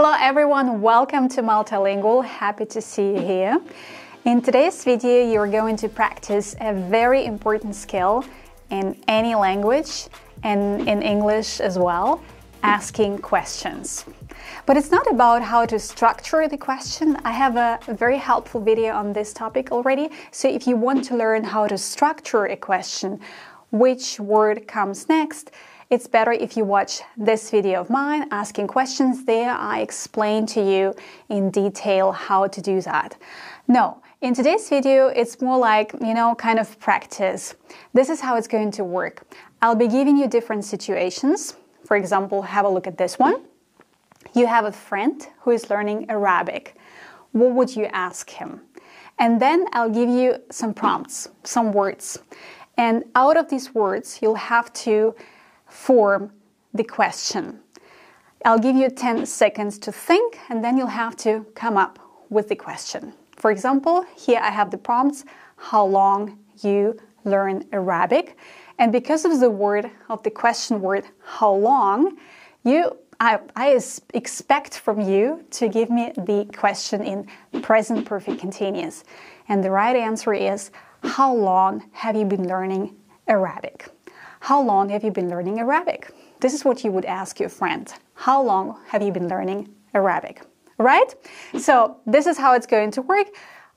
Hello everyone, welcome to Multilingual, happy to see you here. In today's video you're going to practice a very important skill in any language and in English as well, asking questions. But it's not about how to structure the question. I have a very helpful video on this topic already, so if you want to learn how to structure a question, which word comes next, it's better if you watch this video of mine, asking questions. There I explain to you in detail how to do that. No, in today's video it's more like, kind of practice. This is how it's going to work. I'll be giving you different situations. For example, have a look at this one. You have a friend who is learning Arabic. What would you ask him? And then I'll give you some prompts, some words. And out of these words you'll have to form the question. I'll give you 10 seconds to think, and then you'll have to come up with the question. For example, here I have the prompts, how long you learn Arabic. And because of the word, of the question word, how long, I expect from you to give me the question in present perfect continuous. And the right answer is, how long have you been learning Arabic? How long have you been learning Arabic? This is what you would ask your friend. How long have you been learning Arabic? Right? So this is how it's going to work.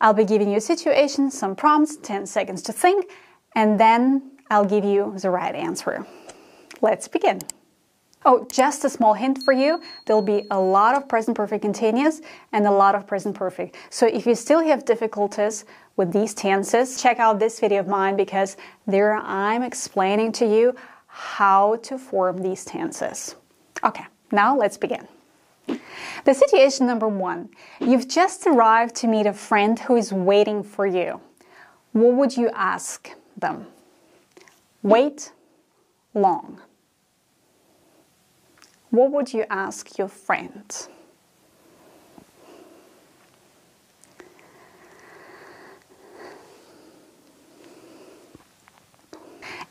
I'll be giving you a situation, some prompts, 10 seconds to think, and then I'll give you the right answer. Let's begin. Oh, just a small hint for you. There'll be a lot of present perfect continuous and a lot of present perfect. So if you still have difficulties with these tenses, check out this video of mine, because there I'm explaining to you how to form these tenses. Okay, now let's begin. The situation number one. You've just arrived to meet a friend who is waiting for you. What would you ask them? Wait long. What would you ask your friend?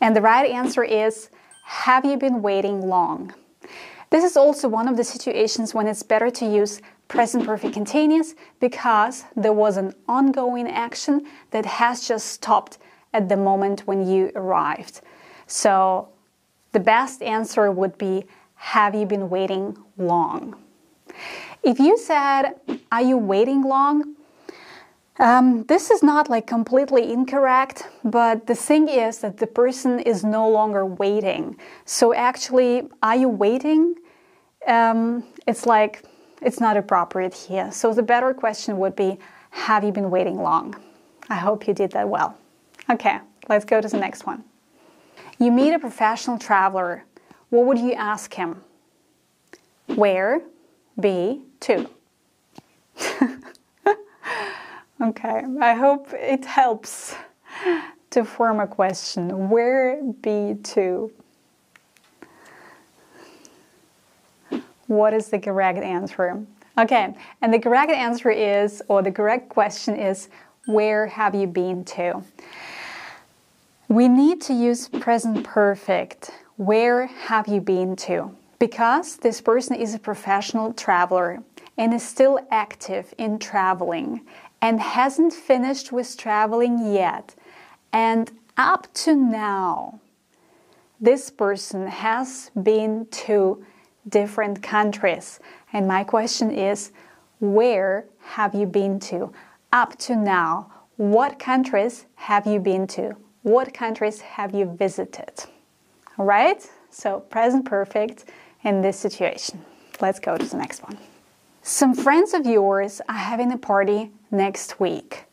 And the right answer is, have you been waiting long? This is also one of the situations when it's better to use present perfect continuous, because there was an ongoing action that has just stopped at the moment when you arrived. So the best answer would be, have you been waiting long? If you said, are you waiting long? This is not like completely incorrect, but the thing is that the person is no longer waiting. So actually, are you waiting? It's like, it's not appropriate here. So the better question would be, have you been waiting long? I hope you did that well. Okay, let's go to the next one. You meet a professional traveler. What would you ask him? Where be to? Okay, I hope it helps to form a question. Where be to? What is the correct answer? Okay, and the correct answer is, or the correct question is, where have you been to? We need to use present perfect. Where have you been to? Because this person is a professional traveler and is still active in traveling and hasn't finished with traveling yet. And up to now, this person has been to different countries. And my question is, where have you been to? Up to now, what countries have you been to? What countries have you visited? Right? So present perfect in this situation. Let's go to the next one. Some friends of yours are having a party next week.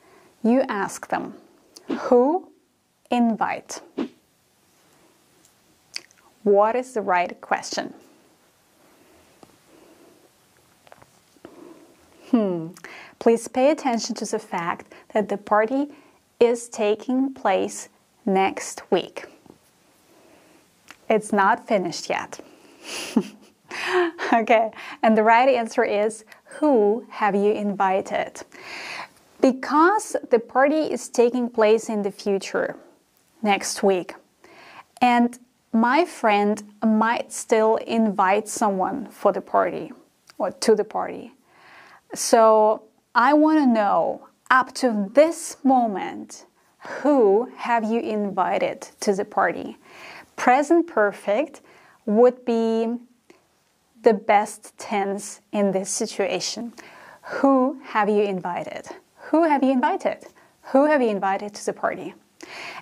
You ask them, who invite? What is the right question? Please pay attention to the fact that the party is taking place next week. It's not finished yet. Okay, and the right answer is, who have you invited? Because the party is taking place in the future, next week, and my friend might still invite someone for the party. or to the party. So I want to know, up to this moment, who have you invited to the party? Present perfect would be the best tense in this situation. Who have you invited? Who have you invited? Who have you invited to the party?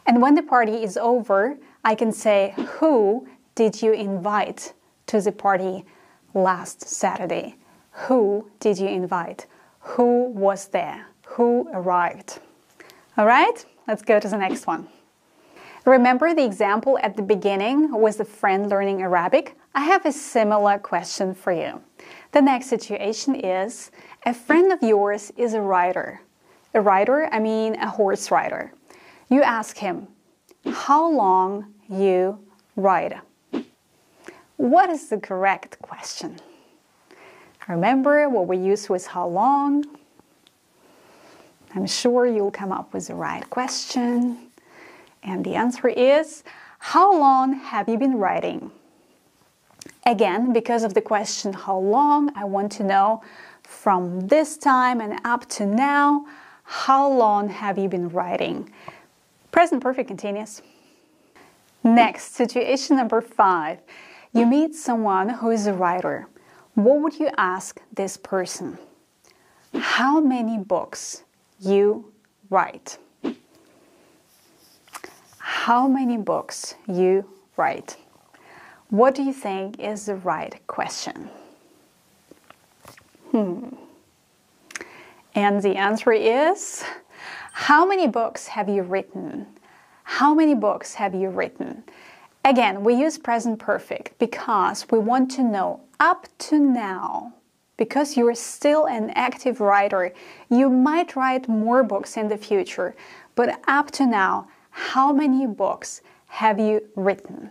And when the party is over, I can say, who did you invite to the party last Saturday? Who did you invite? Who was there? Who arrived? All right, let's go to the next one. Remember the example at the beginning with the friend learning Arabic? I have a similar question for you. The next situation is, a friend of yours is a rider. A rider, I mean a horse rider. You ask him, how long you ride? What is the correct question? Remember what we used with how long? I'm sure you'll come up with the right question. And the answer is, how long have you been riding? Again, because of the question how long, I want to know from this time and up to now, how long have you been riding? Present perfect continuous. Next, situation number 5. You meet someone who is a writer. What would you ask this person? How many books you write? How many books you write? What do you think is the right question? And the answer is, how many books have you written? How many books have you written? Again, we use present perfect because we want to know up to now. Because you're still an active writer, you might write more books in the future, but up to now, how many books have you written?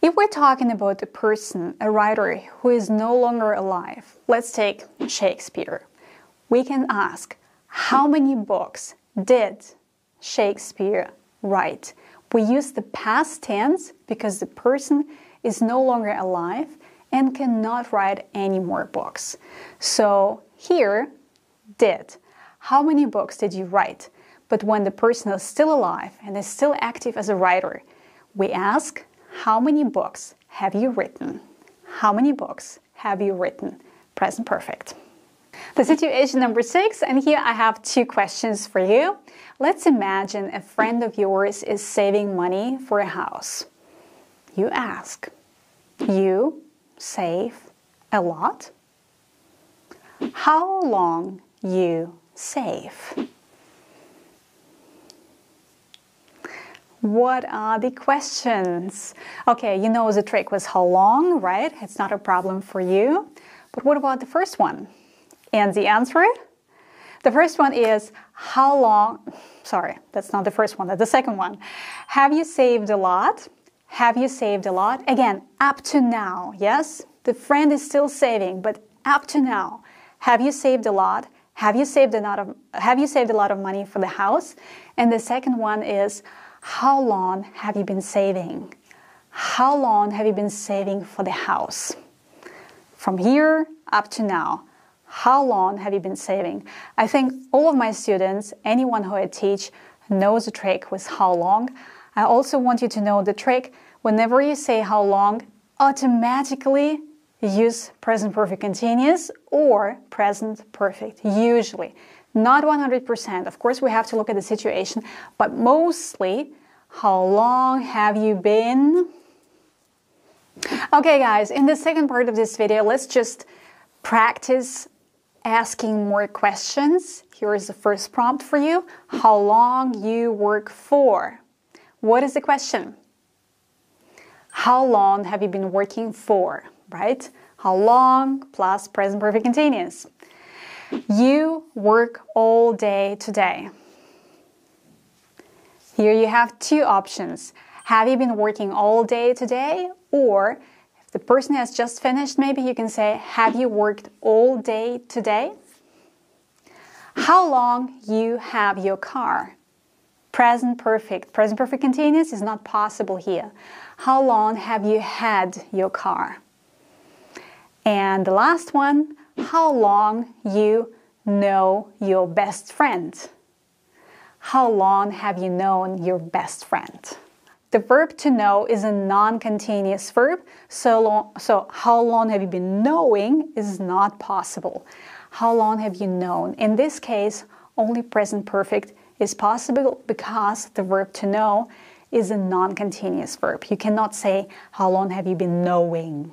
If we're talking about a person, a writer who is no longer alive, let's take Shakespeare. We can ask, how many books did Shakespeare write? We use the past tense because the person is no longer alive and cannot write any more books. So here, did. How many books did you write? But when the person is still alive and is still active as a writer, we ask, how many books have you written? How many books have you written? Present perfect. The situation number 6, and here I have 2 questions for you. Let's imagine a friend of yours is saving money for a house. You ask, you save a lot? How long you save? What are the questions? Okay, you know the trick was how long, right? It's not a problem for you. But what about the first one? And the answer? The first one is, how long, sorry, that's not the first one, that's the second one. Have you saved a lot? Have you saved a lot? Again, up to now, yes? The friend is still saving, but up to now. Have you saved a lot? Have you saved a lot of money for the house? And the second one is, how long have you been saving? How long have you been saving for the house? From here up to now. How long have you been saving? I think all of my students, anyone who I teach, knows the trick with how long. I also want you to know the trick. Whenever you say how long, automatically use present perfect continuous or present perfect, usually. Not 100%. Of course, we have to look at the situation, but mostly, how long have you been? Okay, guys, in the second part of this video, let's just practice asking more questions. Here is the first prompt for you. How long you work for? What is the question? How long have you been working for? Right? How long plus present perfect continuous. You work all day today. Here you have 2 options. Have you been working all day today? Or if the person has just finished, maybe you can say, have you worked all day today? How long you have your car? Present perfect continuous is not possible here. How long have you had your car? And the last one, how long you know your best friend. How long have you known your best friend? The verb to know is a non-continuous verb, so how long have you been knowing is not possible. How long have you known? In this case, only present perfect is possible because the verb to know is a non-continuous verb. You cannot say, how long have you been knowing?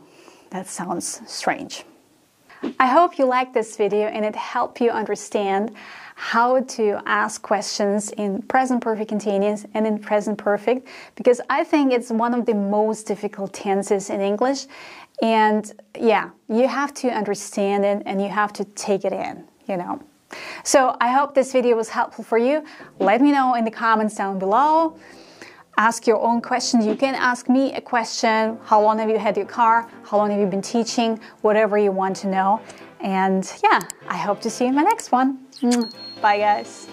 That sounds strange. I hope you liked this video and it helped you understand how to ask questions in present perfect continuous and in present perfect, because I think it's one of the most difficult tenses in English. And yeah, you have to understand it and you have to take it in, you know. So I hope this video was helpful for you. Let me know in the comments down below. Ask your own questions. You can ask me a question. How long have you had your car? How long have you been teaching? Whatever you want to know. And yeah, I hope to see you in my next one. Bye guys.